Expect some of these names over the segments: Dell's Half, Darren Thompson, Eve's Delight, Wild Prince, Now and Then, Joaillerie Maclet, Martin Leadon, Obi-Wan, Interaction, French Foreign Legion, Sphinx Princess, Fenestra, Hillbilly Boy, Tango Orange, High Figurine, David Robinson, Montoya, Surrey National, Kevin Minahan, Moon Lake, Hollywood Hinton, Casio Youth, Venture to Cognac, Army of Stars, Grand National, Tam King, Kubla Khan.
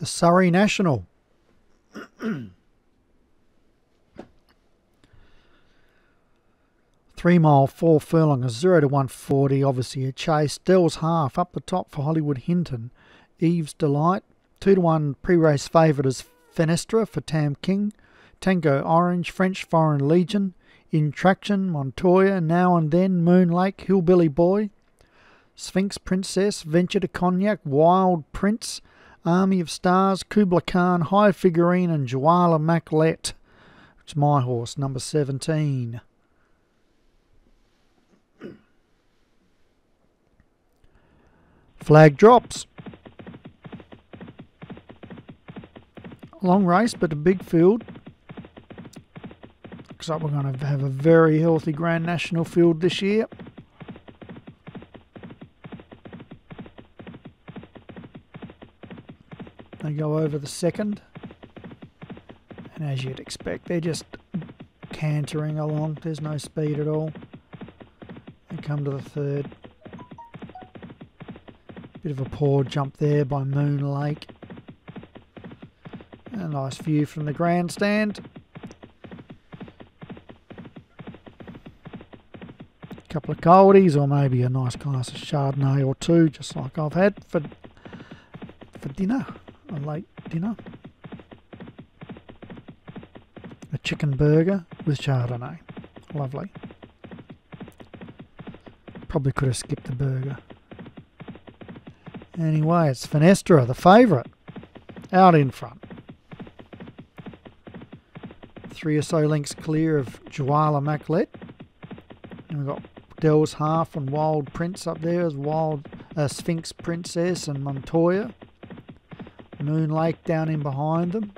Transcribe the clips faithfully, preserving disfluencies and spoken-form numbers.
the Surrey National. Three mile, four furlong, a zero to one forty, obviously a chase. Dell's Half up the top for Hollywood Hinton. Eve's Delight, two to one pre-race favourite is Fenestra for Tam King. Tango Orange, French Foreign Legion, Interaction, Montoya, Now and Then, Moon Lake, Hillbilly Boy, Sphinx Princess, Venture to Cognac, Wild Prince, Army of Stars, Kubla Khan, High Figurine, and Joaillerie Maclet, which is my horse, number seventeen. Flag drops. Long race, but a big field. Looks like we're going to have a very healthy Grand National field this year. They go over the second. And as you'd expect, they're just cantering along. There's no speed at all. They come to the third. Bit of a poor jump there by Moon Lake. A nice view from the grandstand. A couple of coldies, or maybe a nice glass of Chardonnay or two, just like I've had for for dinner, a late dinner. A chicken burger with Chardonnay, lovely. Probably could have skipped the burger. Anyway, it's Fenestra, the favourite, out in front. Three or so lengths clear of Joaillerie Maclet. And we've got Dell's Half and Wild Prince up there, as Wild uh, Sphinx Princess and Montoya. Moon Lake down in behind them.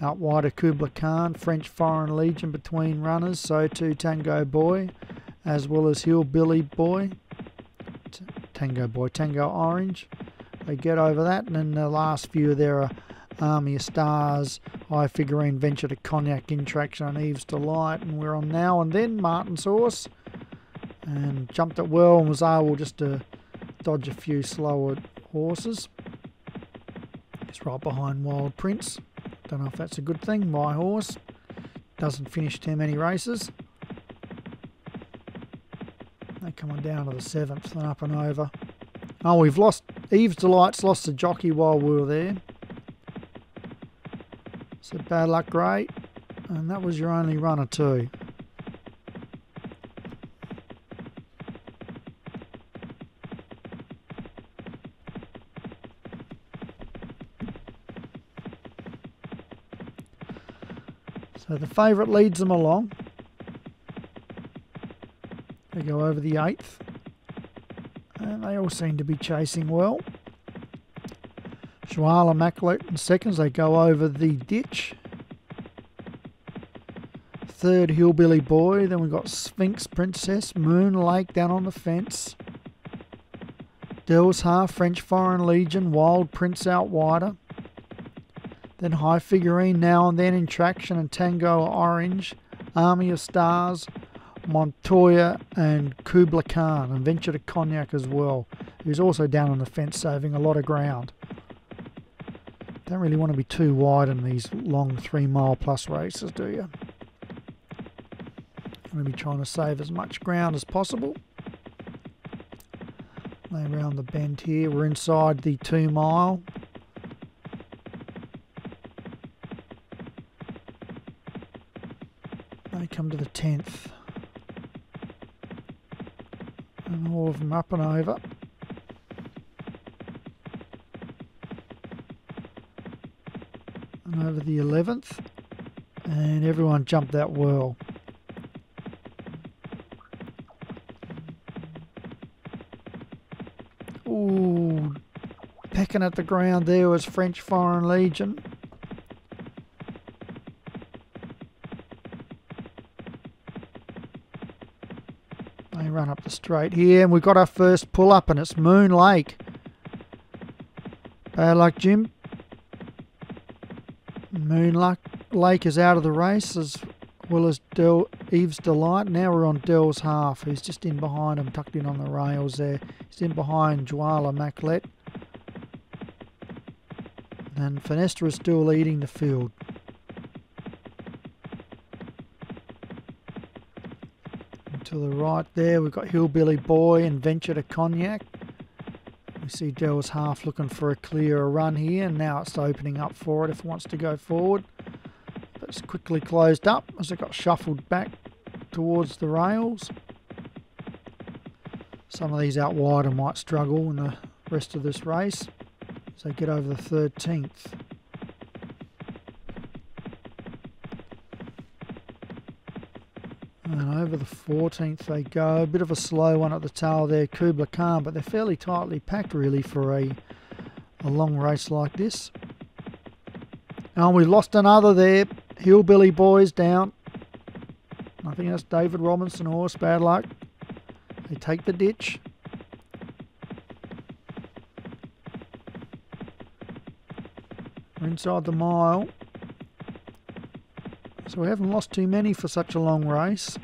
Out wide of Kubla Khan, French Foreign Legion between runners, so too Tango Boy, as well as Hillbilly Boy. Tango Boy, Tango Orange. They get over that, and then the last few there are Army of Stars, High Figurine, Venture to Cognac, Interaction, and Eve's Delight. And we're on Now and Then, Martin's horse, and jumped it well and was able just to dodge a few slower horses. It's right behind Wild Prince. Don't know if that's a good thing. My horse doesn't finish too many races. They're coming down to the seventh and up and over. Oh, we've lost, Eve's Delight's lost the jockey while we were there. So bad luck, Gray. And that was your only runner too. So the favourite leads them along. They go over the eighth. And they all seem to be chasing well. Joaillerie Maclet in seconds. They go over the ditch. Third, Hillbilly Boy. Then we've got Sphinx Princess, Moon Lake down on the fence. Dell's Half, French Foreign Legion, Wild Prince out wider. Then High Figurine, Now and Then, Interaction, and Tango Orange, Army of Stars, Montoya and Kubla Khan, and Venture to Cognac as well, who's also down on the fence, saving a lot of ground. Don't really want to be too wide in these long three mile plus races, do you? I'm going to be trying to save as much ground as possible. Lay around the bend here. We're inside the two mile. They come to the tenth. And all of them up and over. Over the eleventh, and everyone jumped that whirl. Ooh, pecking at the ground there was French Foreign Legion. They run up the straight here, and we got our first pull up, and it's Moon Lake. Bad luck, Jim. Moon Lake is out of the race, as well as Del, Eve's Delight. Now we're on Dell's Half, who's just in behind him, tucked in on the rails there. He's in behind Joaillerie Maclet. and Fenestra is still leading the field. And to the right there we've got Hillbilly Boy and Venture to Cognac. We see Dell's Half looking for a clearer run here, and now it's opening up for it if it wants to go forward. But it's quickly closed up as it got shuffled back towards the rails. Some of these out wider might struggle in the rest of this race. So get over the thirteenth. And over the fourteenth they go. A bit of a slow one at the tail there, Kubla Khan, but they're fairly tightly packed really for a, a long race like this. And we lost another there. Hillbilly Boys down. I think that's David Robinson horse, bad luck. They take the ditch. Inside the mile, so we haven't lost too many for such a long race.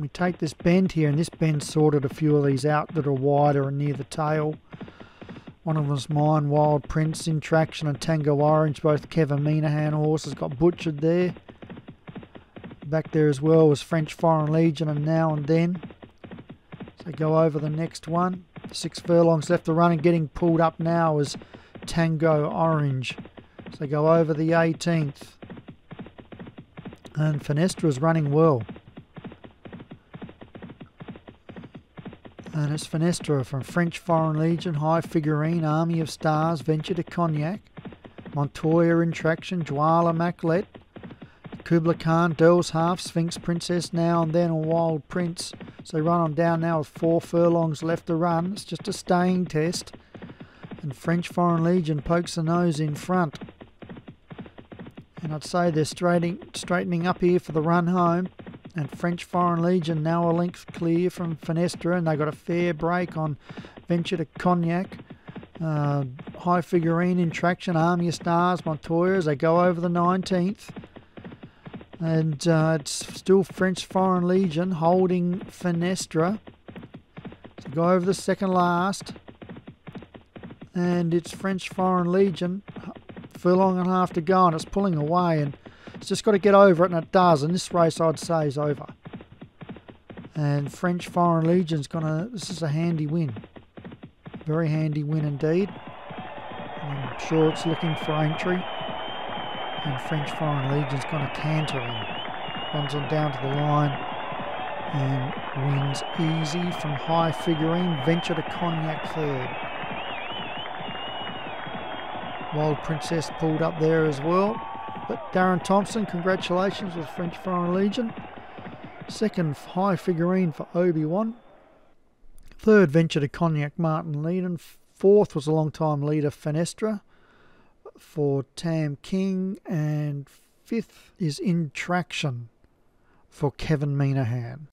We take this bend here, and this bend sorted a few of these out that are wider and near the tail. One of them's mine, Wild Prince, Interaction and Tango Orange, both Kevin Minahan horses, got butchered there. Back there as well was French Foreign Legion and Now and Then. So go over the next one. Six furlongs left to run, and getting pulled up now is Tango Orange. So go over the eighteenth, and Fenestra is running well, and it's Fenestra from French Foreign Legion, High Figurine, Army of Stars, Venture to Cognac, Montoya, Interaction, Joaillerie Maclet, Kubla Khan, Dell's Half, Sphinx Princess, Now and Then, a Wild Prince. So run on down now with four furlongs left to run. It's just a staying test, and French Foreign Legion pokes the nose in front. And I'd say they're straightening, straightening up here for the run home. And French Foreign Legion now a length clear from Fenestra, and they got a fair break on Venture to Cognac. Uh, High Figurine, Interaction, Army of Stars, Montoya as they go over the nineteenth. And uh, it's still French Foreign Legion holding Fenestra. So go over the second last. And it's French Foreign Legion, furlong and a half to go, and it's pulling away, and it's just got to get over it, and it does, and this race I'd say is over. And French Foreign Legion's gonna, this is a handy win, very handy win indeed. I'm sure it's looking for entry, and French Foreign Legion's gonna canter and runs on down to the line and wins easy from High Figurine, Venture to Cognac third. Wild Princess pulled up there as well. But Darren Thompson, congratulations with French Foreign Legion. Second, High Figurine for Obi-Wan. Third, Venture to Cognac, Martin Leadon. Fourth was a long-time leader, Fenestra, for Tam King. And fifth is Interaction for Kevin Minahan.